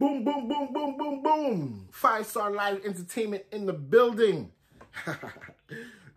Boom, boom, boom, boom, boom, boom. 5-star live entertainment in the building.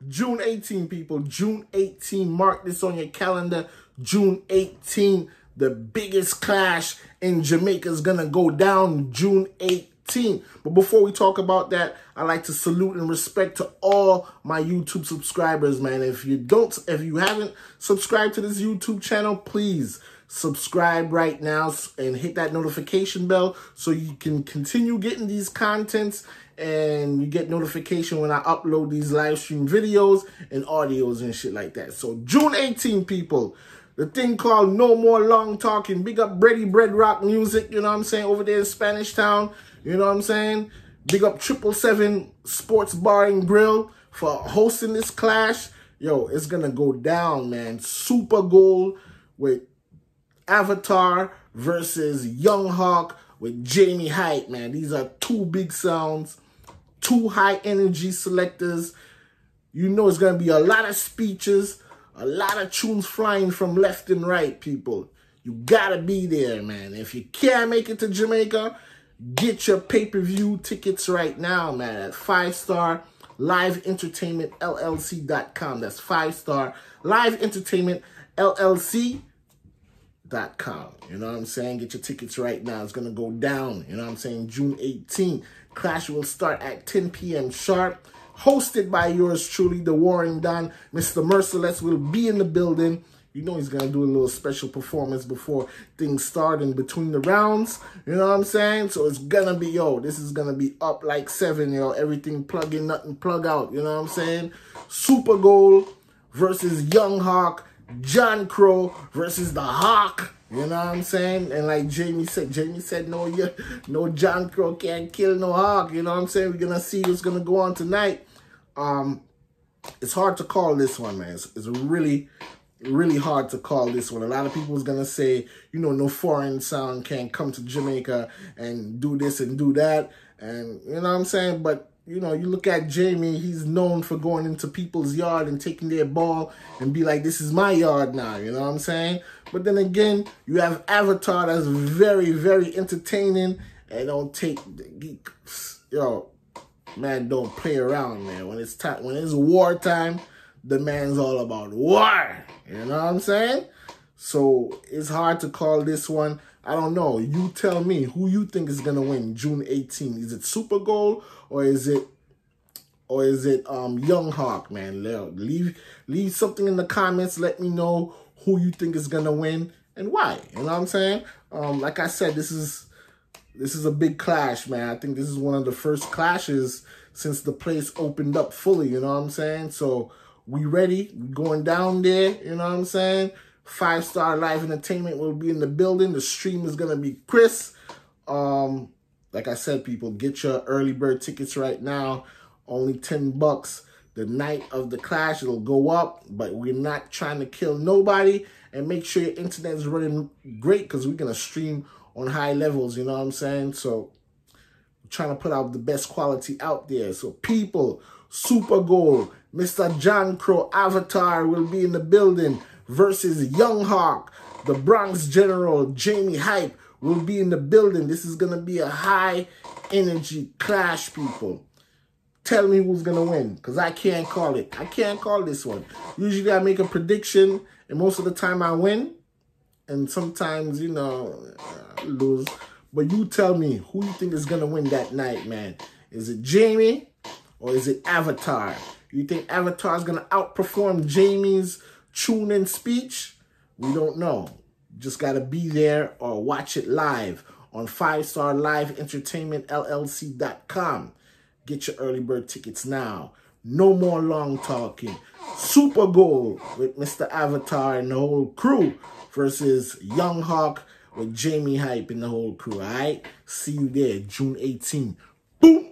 June 18, people. June 18. Mark this on your calendar. June 18. The biggest clash in Jamaica is going to go down June 18. But before we talk about that, I'd like to salute and respect to all my YouTube subscribers, man. If you haven't subscribed to this YouTube channel, please subscribe right now and hit that notification bell so you can continue getting these contents and you get notification when I upload these live stream videos and audios and shit like that. So June 18, people, the thing called No More Long Talking. Big up Bready Bread Rock Music, you know what I'm saying, over there in Spanish Town, you know what I'm saying. Big up 777 Sports Bar and Grill for hosting this clash. Yo, it's gonna go down, man. Super Gold with Avatar versus Young Hawk with Jamie Hype, man. These are two big sounds, two high-energy selectors. You know it's going to be a lot of speeches, a lot of tunes flying from left and right, people. You got to be there, man. If you can't make it to Jamaica, get your pay-per-view tickets right now, man, at 5-star Live Entertainment LLC.com. That's 5-star Live Entertainment LLC.com. You know what I'm saying? Get your tickets right now. It's going to go down. You know what I'm saying? June 18. Clash will start at 10 p.m. sharp. Hosted by yours truly, The Warring Don. Mr. Merciless will be in the building. You know he's going to do a little special performance before things start in between the rounds. You know what I'm saying? So it's going to be, yo, this is going to be up like 7, yo. Everything plug in, nothing plug out. You know what I'm saying? Super Gold versus Young Hawk. John Crow versus the Hawk, you know what I'm saying? And like Jamie said, no John Crow can't kill no Hawk, you know what I'm saying? We're going to see what's going to go on tonight. It's hard to call this one, man. It's really, really hard to call this one. A lot of people is going to say, you know, no foreign sound can come to Jamaica and do this and do that. And you know what I'm saying? But you know, you look at Jamie, he's known for going into people's yard and taking their ball and be like, this is my yard now, you know what I'm saying? But then again, you have Avatar that's very, very entertaining and don't take the geek. Yo, man, don't play around, man. When it's wartime, the man's all about war. You know what I'm saying? So it's hard to call this one. I don't know. You tell me who you think is gonna win June 18. Is it Super Gold or is it Young Hawk, man? Leave something in the comments. Let me know who you think is gonna win and why. You know what I'm saying? Like I said, this is a big clash, man. I think this is one of the first clashes since the place opened up fully. You know what I'm saying? So we ready? We going down there? You know what I'm saying? 5-star Live Entertainment will be in the building. The stream is going to be crisp. Like I said, people, get your early bird tickets right now. Only $10. The night of the clash, it'll go up, but we're not trying to kill nobody. And make sure your internet is running great because we're going to stream on high levels, you know what I'm saying? So I'm trying to put out the best quality out there. So people, Super Gold, Mr. John Crow, Avatar will be in the building. Versus Young Hawk, the Bronx General, Jamie Hype will be in the building. This is going to be a high-energy clash, people. Tell me who's going to win, because I can't call it. I can't call this one. Usually I make a prediction, and most of the time I win. And sometimes, you know, I lose. But you tell me who you think is going to win that night, man. Is it Jamie or is it Avatar? You think Avatar is going to outperform Jamie's tune in speech? We don't know. Just gotta be there or watch it live on 5-star Live Entertainment LLC.com. Get your early bird tickets now. No More Long Talking. Super Gold with Mr. Avatar and the whole crew versus Young Hawk with Jamie Hype and the whole crew. All right, see you there, June 18. Boom.